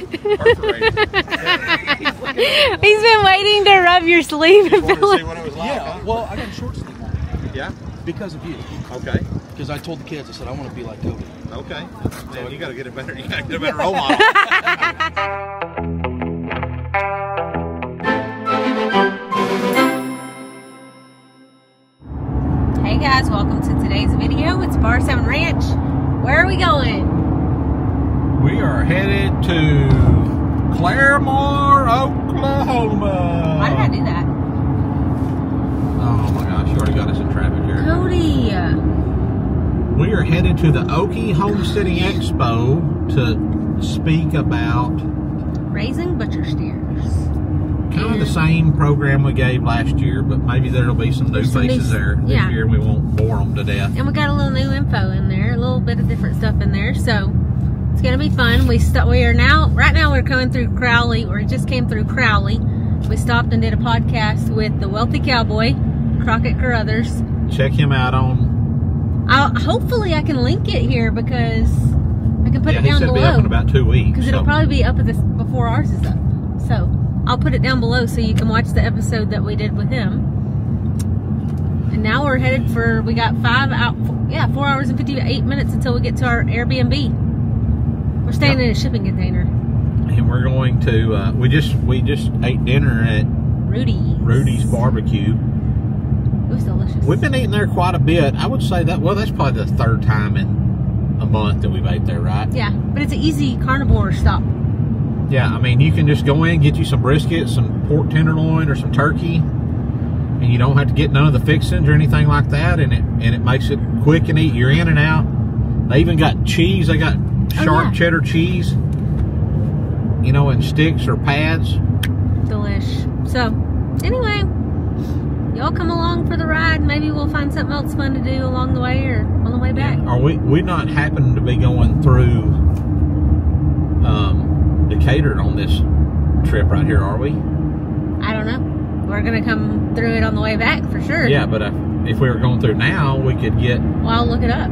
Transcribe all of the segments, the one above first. He's been waiting to rub your sleeve. And fill it. Yeah, well, I got short sleeve on. Yeah? Because of you. Okay. Because I told the kids, I said, I want to be like Cody. Okay. So man, you got to get a better role model. Hey guys, welcome to today's video. It's Bar 7 Ranch. Where are we going? We are headed to Claremore, Oklahoma. Why did I do that? Oh my gosh, you already got us in traffic here. Cody! We are headed to the Okie Home City Expo to speak about raising butcher steers. Kind of the same program we gave last year, but maybe there'll be some new faces there this year, and we won't bore them to death. And we got a little new info in there, a little bit of different stuff in there, so it's gonna be fun. Right now we're coming through Crowley, or just came through Crowley. We stopped and did a podcast with the wealthy cowboy, Crockett Carruthers. Check him out on. Hopefully I can link it here because I can put it down below. It'll be up in about 2 weeks. Because it'll probably be up before ours is up. So. I'll put it down below so you can watch the episode that we did with him. And now we're headed for, we got 4 hours and 58 minutes until we get to our Airbnb. We're staying in a shipping container. And we're going to, we just ate dinner at Rudy's Barbecue. It was delicious. We've been eating there quite a bit. I would say that, well, that's probably the third time in a month that we've ate there, right? Yeah, but it's an easy carnivore stop. Yeah, I mean, you can just go in, get you some brisket, some pork tenderloin, or some turkey, and you don't have to get none of the fixings or anything like that, and it makes it quick and eat. You're in and out. They even got cheese. They got sharp cheddar cheese, you know, in sticks or pads. Delish. So, anyway, y'all come along for the ride. Maybe we'll find something else fun to do along the way or on the way back. Yeah. Are we not happening to be going through Decatur on this trip right here, are we? I don't know. We're gonna come through it on the way back for sure. Yeah, but if we were going through now, we could get. Well, I'll look it up.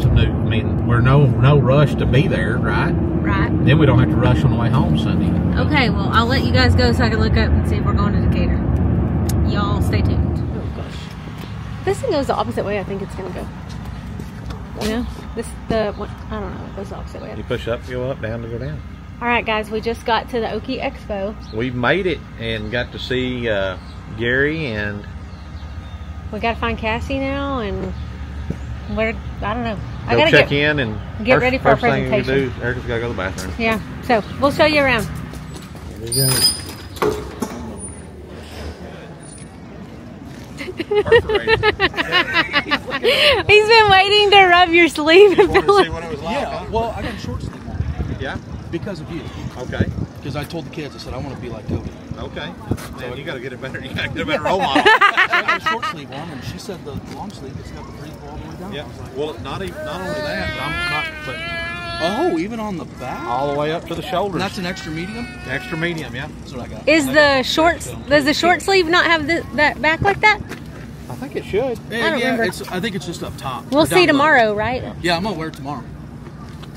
Some new. I mean, we're no rush to be there, right? Right. Then we don't have to rush on the way home Sunday. Okay. Well, I'll let you guys go so I can look up and see if we're going to Decatur. Y'all stay tuned. Oh gosh. This thing goes the opposite way. I think it's gonna go. Yeah. I don't know. It goes the opposite way. You push up, go up, down to go down. All right, guys, we just got to the Okie Expo. We've made it and got to see Gary and... We got to find Cassie now and I don't know. I gotta check in and get ready for our presentation. First thing we do, Erica's got to go to the bathroom. Yeah, so we'll show you around. Here we go. He's been waiting to rub your sleeve and fill it. Yeah, well, I got short sleeve on. Yeah? Because of you. Okay. Because I told the kids, I said, I want to be like Cody. Okay. So you got to get a better role model. So I got a short sleeve on, and she said the long sleeve, it's got the breathe all the way down. Yeah. I was like, well, not only that, but even on the back? All the way up to the shoulders. And that's an extra medium? Extra medium, yeah. That's what I got. Does the short sleeve not have that back like that? I think it should. Yeah, I don't remember. I think it's just up top. We'll see tomorrow, right? Yeah, I'm going to wear it tomorrow.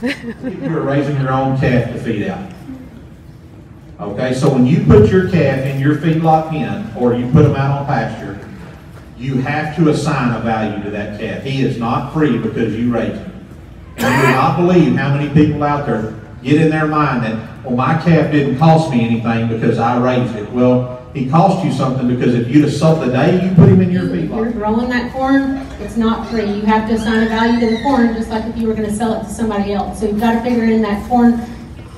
You're raising your own calf to feed out. Okay, so when you put your calf in your feedlot pen, or you put them out on pasture, you have to assign a value to that calf. He is not free because you raised him. And you do not believe how many people out there get in their mind that, well, my calf didn't cost me anything because I raised it. Well, he cost you something because if you'd have sold the day you put him in your feedlot. You're growing that corn. It's not free. You have to assign a value to the corn, just like if you were going to sell it to somebody else. So you've got to figure in that corn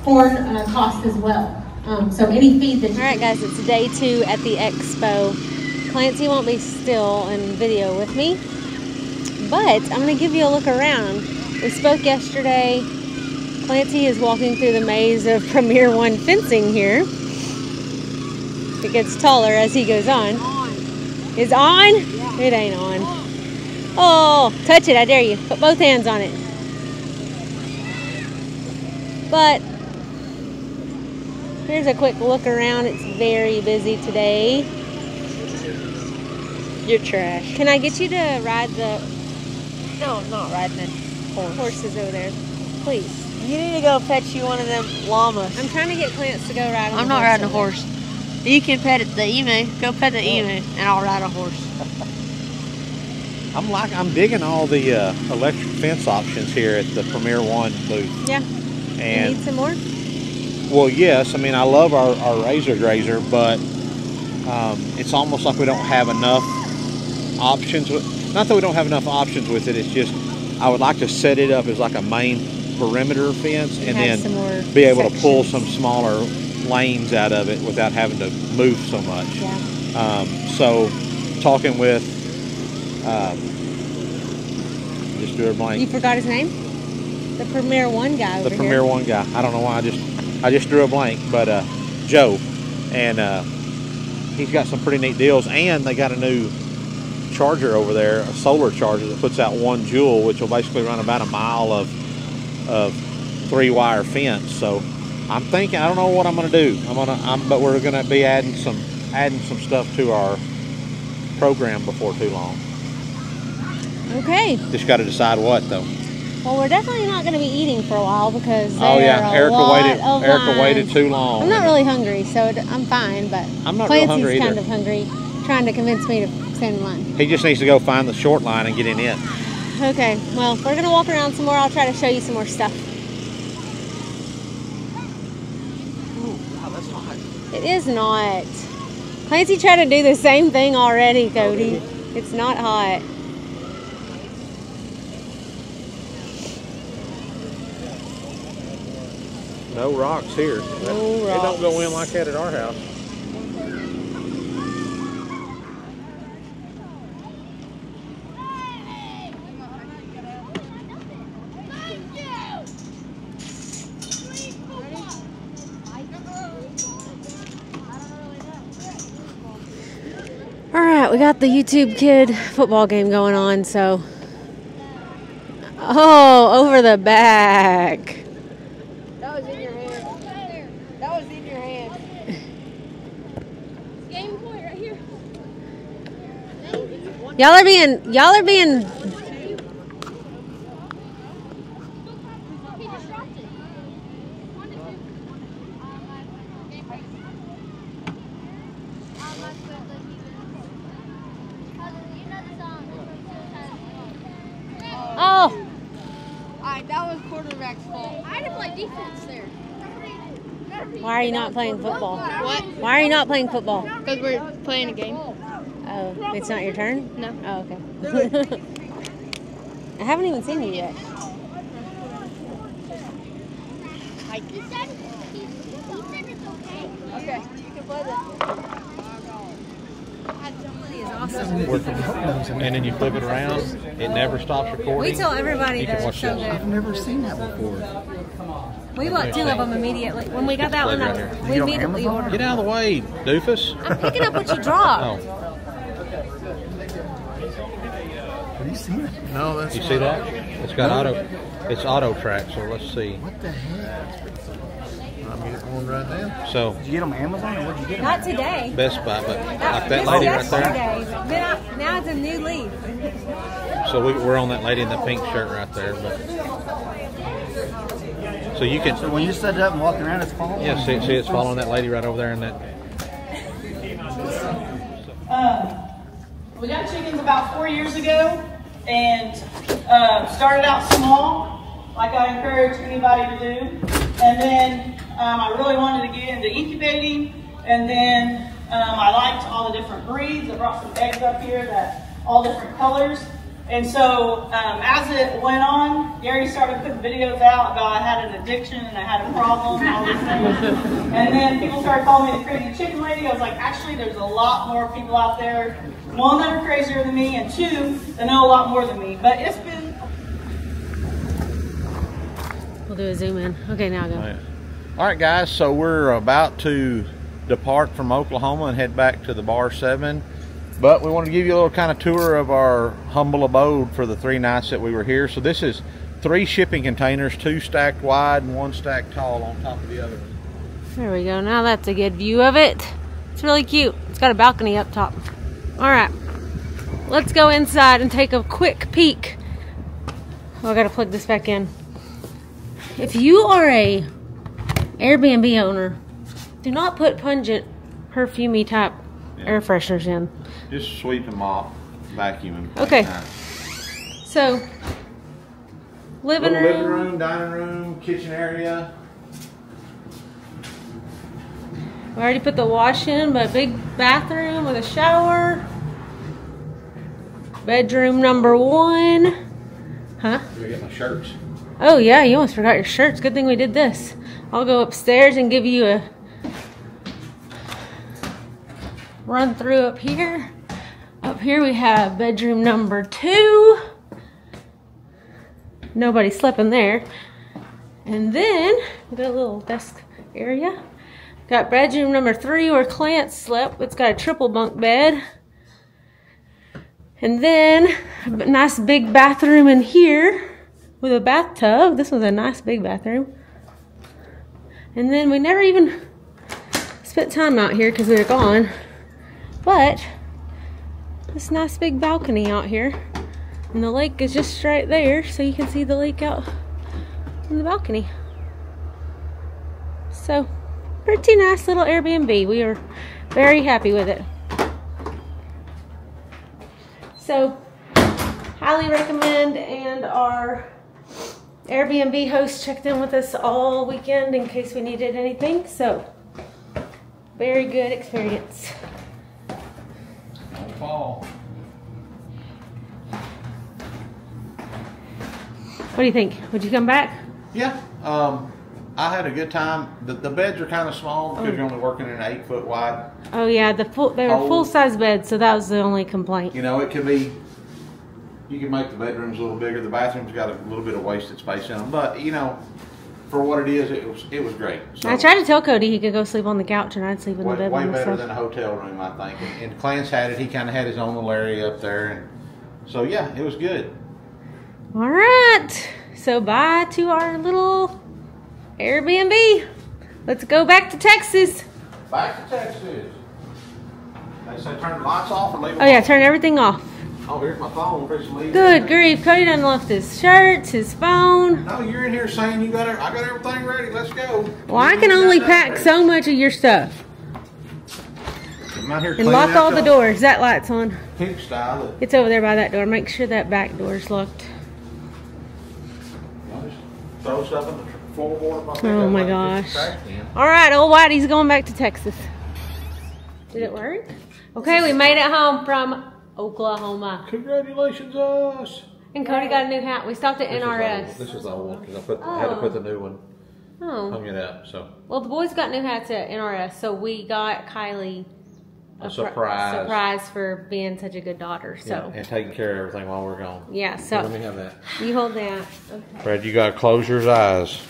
cost as well. So any feed that. All right, guys, it's day 2 at the expo. Clancy won't be still in video with me, but I'm going to give you a look around. We spoke yesterday. Clancy is walking through the maze of Premier One fencing here. It gets taller as he goes on. It's on? Yeah. It ain't on. Oh, touch it, I dare you. Put both hands on it. But here's a quick look around. It's very busy today. You're trash. Can I get you to ride the horses over there, please? You need to go fetch you one of them llamas. I'm trying to get Clance to go ride on the horse. I'm not riding a horse. You can pet it, the emu. Go pet the emu, and I'll ride a horse. I'm digging all the electric fence options here at the Premier One booth. Yeah. And you need some more? Well, yes. I mean, I love our Razor Grazer, but it's almost like we don't have enough options. Not that we don't have enough options with it. It's just I would like to set it up as like a main perimeter fence and then be able to pull some smaller lanes out of it without having to move so much. Yeah. So talking with just do a blank. You forgot his name? The Premier One guy over here. The Premier One guy. I don't know why I just drew a blank, but Joe, and he's got some pretty neat deals, and they got a new charger over there, a solar charger that puts out 1 joule, which will basically run about a mile of 3-wire fence. So I'm thinking, I don't know what I'm going to do. But we're going to be adding some stuff to our program before too long. Okay. Just got to decide what though. Well, we're definitely not going to be eating for a while because Erica waited too long. I'm not really hungry, so I'm fine. But I'm not real hungry either. Clancy's kind of hungry, trying to convince me to send line. He just needs to go find the short line and get in it. Okay. Well, we're going to walk around some more. I'll try to show you some more stuff. Oh, wow, that's hot. It is not. Clancy tried to do the same thing already, Cody. Oh, it's not hot. No rocks here. No rocks. It don't go in like that at our house. All right, we got the YouTube kid football game going on, so. Oh, over the back. Y'all are being Oh! Alright, that was quarterback's fault. I had to play defense there. Why are you not playing football? What? Why are you not playing football? Because we're playing a game. Oh, it's not your turn? No. Oh, okay. I haven't even seen you yet. He said it's okay. Okay, you can play this. Awesome. And then you flip it around. It never stops recording. We tell everybody that it's so good. I've never seen that before. We bought 2 of them immediately. When we got that one, we immediately ordered. Get out of the way, doofus. I'm picking up what you dropped. Oh. You see that? No, that's you see that? It's got auto track, so let's see. What the heck? I'm getting one right now. So did you get them on Amazon or what did you get them? Not today. Best Buy, but like that lady right there. Today. Now it's a new leaf. So we're on that lady in the pink shirt right there. But so you can. So when you set it up and walk around, it's following. Yeah, see, it's following that lady right over there in that. We got chickens about 4 years ago. And started out small, like I encourage anybody to do. And then I really wanted to get into incubating. And then I liked all the different breeds. I brought some eggs up here that all different colors. And so as it went on, Gary started putting videos out about I had an addiction and I had a problem, all these things. And then people started calling me the crazy chicken lady. I was like, actually, there's a lot more people out there. One, that are crazier than me, and 2, they know a lot more than me. But it's been... We'll do a zoom in. Okay, now go. All right, guys, so we're about to depart from Oklahoma and head back to the Bar 7. But we want to give you a little kind of tour of our humble abode for the 3 nights that we were here. So this is 3 shipping containers, 2 stacked wide and 1 stacked tall on top of the other one. There we go. Now that's a good view of it. It's really cute. It's got a balcony up top. All right, let's go inside and take a quick peek. Oh, I gotta plug this back in. if you are a Airbnb owner, do not put pungent, perfumey type air fresheners in. Just sweep them off, vacuum them. Okay. So, living room, dining room, kitchen area. We already put the wash in, but a big bathroom with a shower. Bedroom number one. Huh? Did I get my shirts? Oh yeah, you almost forgot your shirts. Good thing we did this. I'll go upstairs and give you a run through up here. Up here we have bedroom number two. Nobody slept in there. And then we got a little desk area. Got bedroom number three where Clance slept. It's got a triple bunk bed. And then a nice big bathroom in here with a bathtub. This was a nice big bathroom. And then we never even spent time out here because we were gone. But this nice big balcony out here. And the lake is just right there, so you can see the lake out on the balcony. So, pretty nice little Airbnb. We are very happy with it. So, highly recommend, and our Airbnb host checked in with us all weekend in case we needed anything. So, very good experience. Don't fall. What do you think? Would you come back? Yeah. I had a good time. The beds are kind of small because you're only working in an 8-foot wide. Oh yeah, they were full-size beds, so that was the only complaint. You know, it could be, you can make the bedrooms a little bigger. The bathroom's got a little bit of wasted space in them, but you know, for what it is, it was great. So, I tried to tell Cody he could go sleep on the couch and I'd sleep in the bed. Way better than a hotel room, I think. And Clance had it. He kind of had his own little area up there, and so yeah, it was good. All right, so bye to our little Airbnb. Let's go back to Texas. Back to Texas. They say turn the lights off or leave them off? Yeah, turn everything off. Oh, here's my phone. Good grief, Cody done left his shirts, his phone. No, you're in here saying you got it. I got everything ready. Let's go. Well, I can only pack so much of your stuff. I'm out here and lock all the doors. That light's on. Pink style. It's over there by that door. Make sure that back door's locked. Throw stuff in the floorboard. Oh my gosh. All right, old Whitey's going back to Texas. Did it work? Okay, we made it home from Oklahoma. Congratulations, us. And Cody got a new hat. We stopped at NRS. This is all one because I had to put the new one. Oh. Hung it up. So. Well, the boys got new hats at NRS, so we got Kylie a surprise for being such a good daughter. So yeah, and taking care of everything while we're gone. Yeah. So let me have that. You hold that. Okay. Brad, you gotta close your eyes.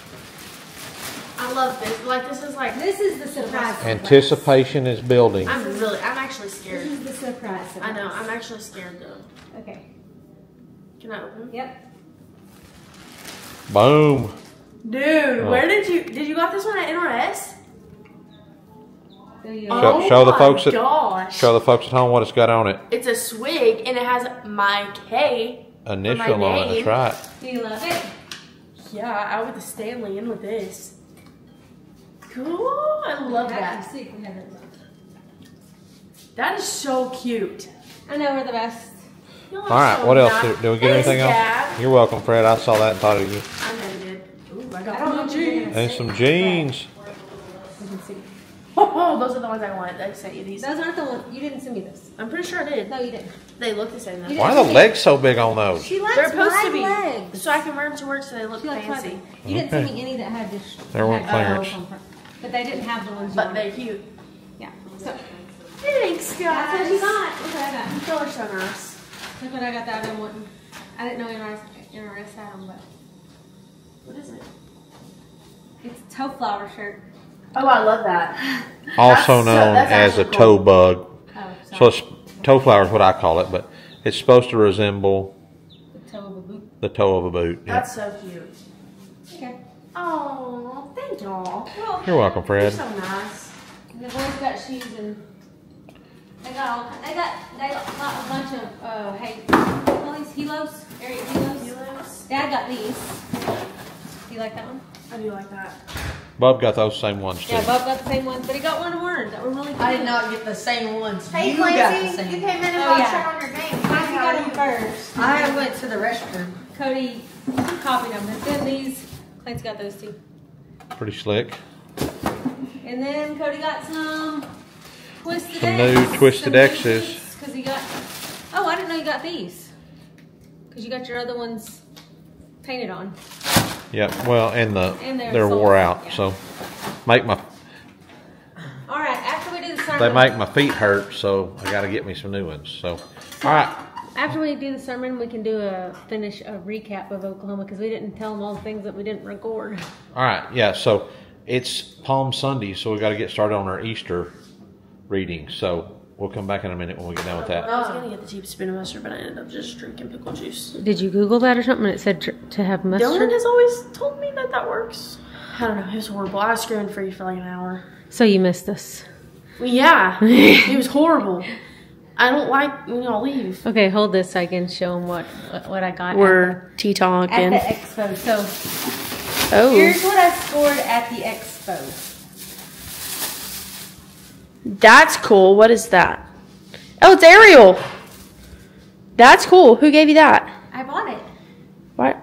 I love this. Like this is the surprise. Anticipation is building. I'm actually scared. This is the surprise. I know. I'm actually scared though. Okay. Can I open? Yep. Boom. Dude, where did you got this one at NRS? Oh, show the folks at home what it's got on it. It's a swig and it has my K initial on it. That's right. Do you love it? Yeah, I would stay in with this. Cool, I love that. That is so cute. I know we're the best. All right, what else? Do we get anything else? You're welcome, Fred. I saw that and thought of you. I know you did. Ooh, I got some jeans. And some jeans. You can see. Oh, those are the ones I wanted. I sent you these. Those aren't the ones. You didn't send me those. I'm pretty sure I did. No, you didn't. They look the same though. Why are the legs so big on those? She likes legs. So I can wear them to work so they look fancy. You didn't send me any that had this. There weren't clearance. But they didn't have the ones. But they're cute. Yeah. So. Thanks, guys. That's what you got. Look what I got. Those are so nice. Look what I got that I've been wanting. I didn't know NRS had them, but. What is it? It's a toe flower shirt. Oh, I love that. Also known as a toe bug. Oh, sorry. So toe flower is what I call it, but it's supposed to resemble the toe of a boot. The toe of a boot. Yeah. That's so cute. Okay. Oh, thank y'all. Well, you're welcome, Fred. You're so nice. And the boys got shoes and they got a bunch of all these helos. Dad got these. Do you like that one? I do like that. Bob got those same ones too. Yeah, Bob got the same ones, but he got one word that were really good. I did not get the same ones. Hey, you got the same. You came in and watched her on your game. I got them first. I went to the restroom. Cody copied them, and then these. Clayton's got those too. Pretty slick. And then Cody got some twisted X's. Because he got. Oh, I didn't know you got these. Because you got your other ones painted on. Yeah, well, and they're wore out, so make my. All right, after we do the sermon, they make my feet hurt, so I got to get me some new ones. So, all right. After we do the sermon, we can do a recap of Oklahoma because we didn't tell them all the things that we didn't record. All right, yeah. So it's Palm Sunday, so we got to get started on our Easter reading. So. We'll come back in a minute when we get down with that. I was going to get the cheap spinach mustard, but I ended up just drinking pickle juice. Did you Google that or something? And it said to have mustard? Dylan has always told me that that works. I don't know. It was horrible. I was screaming for you for like an hour. So you missed us. Well, yeah. It was horrible. I don't like when y'all leave. Okay, hold this so I can show them what I got. We're tea talking. At the expo. So here's what I scored at the expo. That's cool. What is that? Oh, it's Ariel. That's cool. Who gave you that? I bought it. What?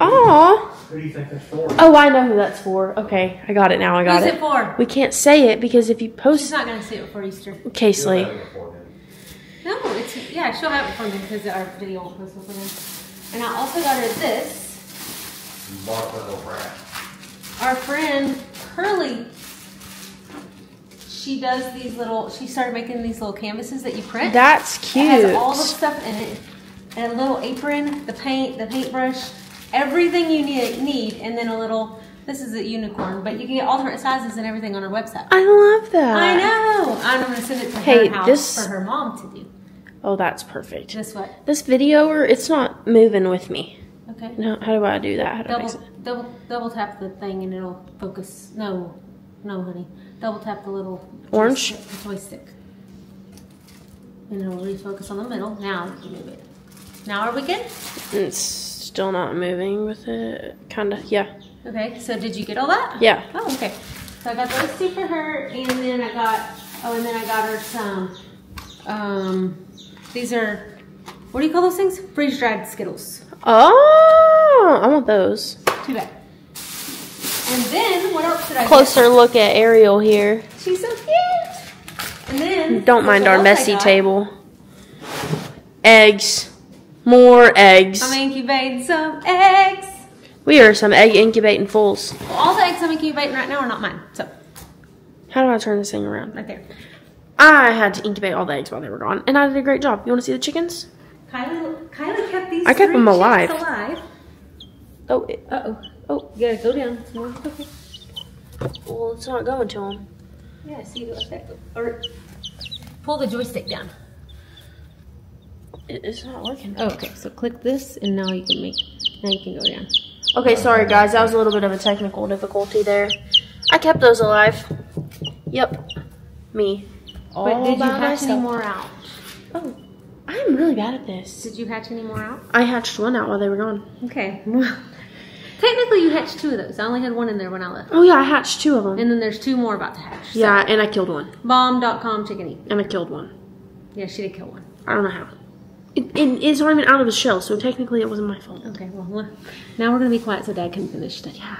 Aw. Who do you think that's for? Oh, I know who that's for. Okay, I got it now. I got it. Who's it for? We can't say it because if you post... She's not going to see it before Easter. Okay, Slay. No, it's... Yeah, she'll have it for me because our video will post for them. And I also got her this. You bought a little brat. Our friend, Curly... She does these little, she started making these little canvases that you print. That's cute. It has all the stuff in it. And a little apron, the paint, the paintbrush, everything you need, and then a little, this is a unicorn, but you can get all different sizes and everything on her website. I love that. I know. I'm going to send it to her house for her mom to do. Oh, that's perfect. This what? This videoer, it's not moving with me. Okay. No, how do I do that? How do I fix it? Double tap the thing and it'll focus. No, no, honey. Double tap the little orange toy stick. And it'll refocus on the middle. Now you move it. Now are we good? It's still not moving with it. Kinda, yeah. Okay, so did you get all that? Yeah. Oh, okay. So I got those two for her, and then I got, oh, and then I got her some, these are, what do you call those things? Freeze-dried Skittles. Oh, I want those. Too bad. And then, what else did I get? Look at Ariel here. She's so cute. And then... Don't mind our messy table. Eggs. More eggs. I'm incubating some eggs. We are some egg incubating fools. Well, all the eggs I'm incubating right now are not mine, so... How do I turn this thing around? Right there. I had to incubate all the eggs while they were gone, and I did a great job. You want to see the chickens? Kylie kept these three chickens alive. Oh, uh-oh. Oh, you gotta go down. Okay. Well, it's not going to him. Yeah, see, let that go. Or pull the joystick down. It's not working. Oh, okay, so click this, and now you can make. Now you can go down. Okay, sorry guys, that was a little bit of a technical difficulty there. I kept those alive. Yep, me. But did you hatch any more out? Oh, I'm really bad at this. Did you hatch any more out? I hatched one out while they were gone. Okay. Technically, you hatched two of those. I only had one in there when I left. Oh, yeah, I hatched two of them. And then there's two more about to hatch. So. Yeah, and I killed one. Bomb.com chicken eat. And I killed one. Yeah, she did kill one. I don't know how. It's not even out of the shell, so technically it wasn't my fault. Okay, well, now we're going to be quiet so Dad can finish today. Yeah.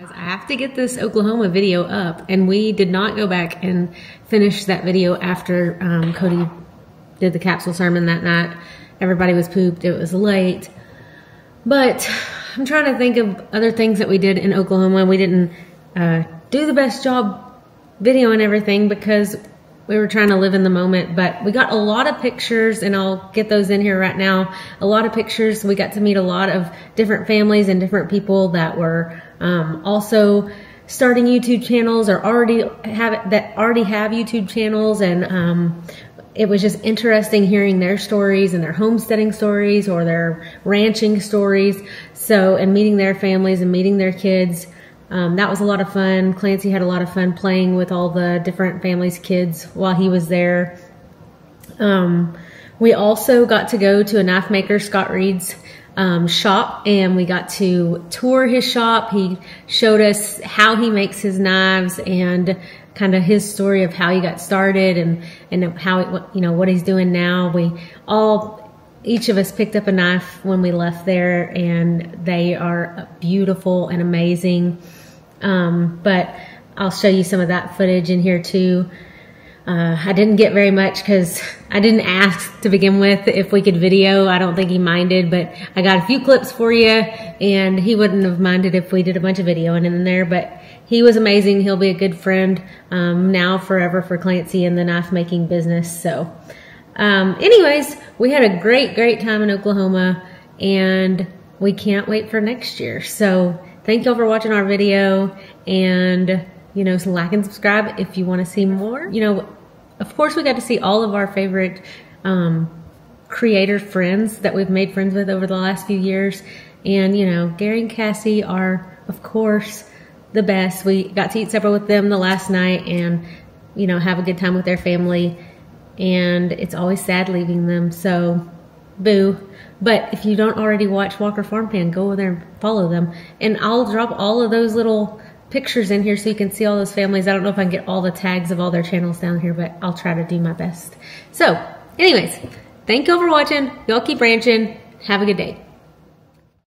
Guys, I have to get this Oklahoma video up, and we did not go back and finish that video after Cody did the capsule sermon that night. Everybody was pooped. It was late. But... I'm trying to think of other things that we did in Oklahoma. We didn't do the best job videoing everything because we were trying to live in the moment. But we got a lot of pictures, and I'll get those in here right now. A lot of pictures. We got to meet a lot of different families and different people that were also starting YouTube channels or already have YouTube channels, and it was just interesting hearing their stories and their homesteading stories or their ranching stories. So, and meeting their families and meeting their kids. That was a lot of fun. Clancy had a lot of fun playing with all the different families' kids while he was there. We also got to go to a knife maker, Scott Reed's shop, and we got to tour his shop. He showed us how he makes his knives and kind of his story of how he got started and how it, you know, what he's doing now. We all, each of us picked up a knife when we left there, and they are beautiful and amazing. But I'll show you some of that footage in here too. I didn't get very much because I didn't ask to begin with if we could video. I don't think he minded, but I got a few clips for you, and he wouldn't have minded if we did a bunch of videoing in there, but he was amazing. He'll be a good friend now forever for Clancy and the knife making business. So anyways, we had a great time in Oklahoma, and we can't wait for next year. So thank y'all for watching our video, and you know, so like and subscribe if you want to see more. You know, of course, we got to see all of our favorite creator friends that we've made friends with over the last few years. And, you know, Gary and Cassie are, of course, the best. We got to eat supper with them the last night and, you know, have a good time with their family. And it's always sad leaving them, so boo. But if you don't already watch Walker Farm Pan, go over there and follow them. And I'll drop all of those little pictures in here so you can see all those families. I don't know if I can get all the tags of all their channels down here, but I'll try to do my best. So anyways, thank y'all for watching. Y'all keep ranching. Have a good day.